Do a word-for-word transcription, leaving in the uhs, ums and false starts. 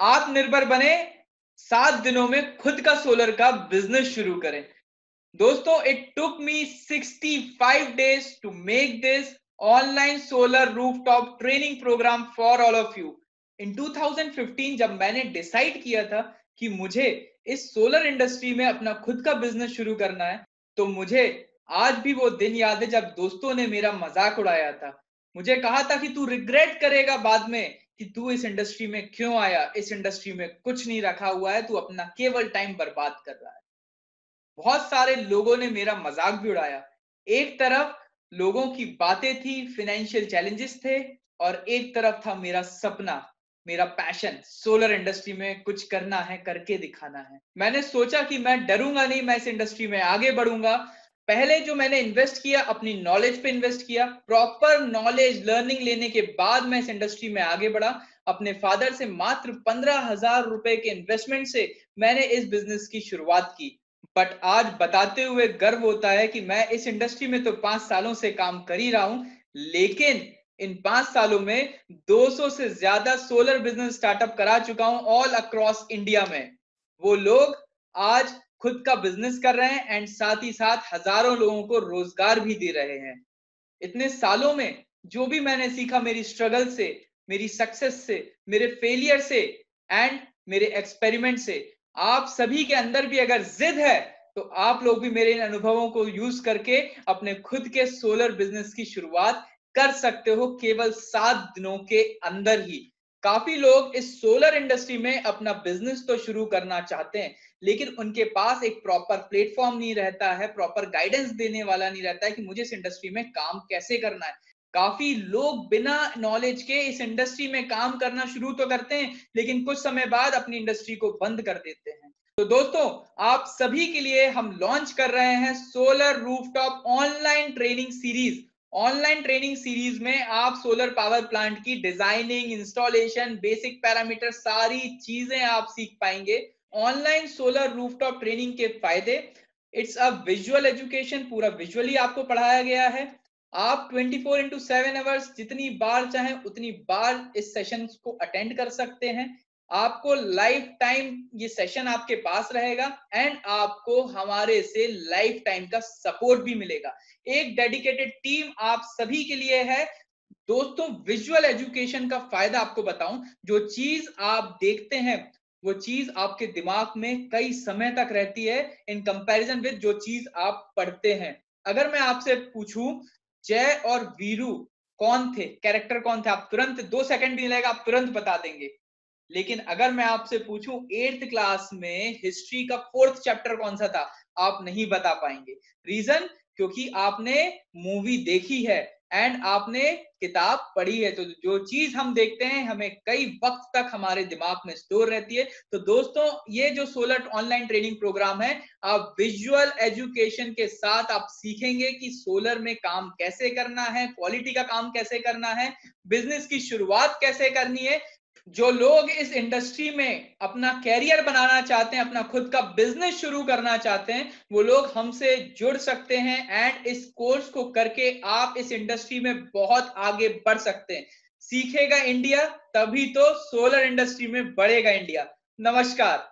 आत्मनिर्भर बने, सात दिनों में खुद का सोलर का बिजनेस शुरू करें। दोस्तों, it took me sixty five days to make this online solar rooftop training program for all of you. In two thousand fifteen जब मैंने डिसाइड किया था कि मुझे इस सोलर इंडस्ट्री में अपना खुद का बिजनेस शुरू करना है, तो मुझे आज भी वो दिन याद है जब दोस्तों ने मेरा मजाक उड़ाया था। मुझे कहा था कि तू रिग्रेट करेगा बाद में कि तू इस इंडस्ट्री में क्यों आया, इस इंडस्ट्री में कुछ नहीं रखा हुआ है, तू अपना केवल टाइम बर्बाद कर रहा है। बहुत सारे लोगों ने मेरा मजाक भी उड़ाया। एक तरफ लोगों की बातें थी, फाइनेंशियल चैलेंजेस थे, और एक तरफ था मेरा सपना, मेरा पैशन, सोलर इंडस्ट्री में कुछ करना है, करके दिखाना है। मैंने सोचा कि मैं डरूंगा नहीं, मैं इस इंडस्ट्री में आगे बढ़ूंगा। पहले जो मैंने इन्वेस्ट किया, अपनी नॉलेज पे इन्वेस्ट किया, प्रॉपर नॉलेज लर्निंग लेने के बाद मैं इस इंडस्ट्री में आगे बढ़ा। अपने फादर से मात्र पंद्रह हजार रुपए के इन्वेस्टमेंट से मैंने इस बिजनेस की शुरुआत की। बट आज बताते हुए गर्व होता है कि मैं इस इंडस्ट्री में तो पांच सालों से काम कर ही रहा हूं, लेकिन इन पांच सालों में दो सौ से ज्यादा सोलर बिजनेस स्टार्टअप करा चुका हूं ऑल अक्रॉस इंडिया में। वो लोग आज खुद का बिजनेस कर रहे हैं एंड साथ ही साथ हजारों लोगों को रोजगार भी दे रहे हैं। इतने सालों में जो भी मैंने सीखा, मेरी स्ट्रगल से, मेरी सक्सेस से, मेरे फेलियर से एंड मेरे एक्सपेरिमेंट से, आप सभी के अंदर भी अगर जिद है तो आप लोग भी मेरे इन अनुभवों को यूज करके अपने खुद के सोलर बिजनेस की शुरुआत कर सकते हो केवल सात दिनों के अंदर ही। काफी लोग इस सोलर इंडस्ट्री में अपना बिजनेस तो शुरू करना चाहते हैं, लेकिन उनके पास एक प्रॉपर प्लेटफॉर्म नहीं रहता है, प्रॉपर गाइडेंस देने वाला नहीं रहता है कि मुझे इस इंडस्ट्री में काम कैसे करना है। काफी लोग बिना नॉलेज के इस इंडस्ट्री में काम करना शुरू तो करते हैं, लेकिन कुछ समय बाद अपनी इंडस्ट्री को बंद कर देते हैं। तो दोस्तों, आप सभी के लिए हम लॉन्च कर रहे हैं solar rooftop online training series. Online training series में आप सोलर पावर प्लांट की डिजाइनिंग, इंस्टॉलेशन, बेसिक पैरामीटर, सारी चीजें आप सीख पाएंगे। ऑनलाइन सोलर रूफटॉप ट्रेनिंग के फायदे, इट्स अ विजुअल एजुकेशन, पूरा विजुअली आपको पढ़ाया गया है। आप twenty four into seven hours जितनी बार चाहें उतनी बार इस सेशन को अटेंड कर सकते हैं। आपको लाइफ टाइम ये सेशन आपके पास रहेगा एंड आपको हमारे से लाइफ टाइम का सपोर्ट भी मिलेगा। एक डेडिकेटेड टीम आप सभी के लिए है। दोस्तों, विजुअल एजुकेशन का फायदा आपको बताऊं, जो चीज आप देखते हैं वो चीज आपके दिमाग में कई समय तक रहती है इन कंपैरिजन विद जो चीज आप पढ़ते हैं। अगर मैं आपसे पूछूं जय और वीरू कौन थे, कैरेक्टर कौन थे, आप तुरंत, दो सेकंड भी नहीं लगेगा, आप तुरंत बता देंगे। लेकिन अगर मैं आपसे पूछूं एट्थ क्लास में हिस्ट्री का फोर्थ चैप्टर कौन सा था, आप नहीं बता पाएंगे। रीजन, क्योंकि आपने मूवी देखी है एंड आपने किताब पढ़ी है। तो जो चीज हम देखते हैं हमें कई वक्त तक हमारे दिमाग में स्टोर रहती है। तो दोस्तों, ये जो सोलर ऑनलाइन ट्रेनिंग प्रोग्राम है, आप विजुअल एजुकेशन के साथ आप सीखेंगे कि सोलर में काम कैसे करना है, क्वालिटी का काम कैसे करना है, बिजनेस की शुरुआत कैसे करनी है। जो लोग इस इंडस्ट्री में अपना कैरियर बनाना चाहते हैं, अपना खुद का बिजनेस शुरू करना चाहते हैं, वो लोग हमसे जुड़ सकते हैं एंड इस कोर्स को करके आप इस इंडस्ट्री में बहुत आगे बढ़ सकते हैं। सीखेगा इंडिया तभी तो सोलर इंडस्ट्री में बढ़ेगा इंडिया। नमस्कार।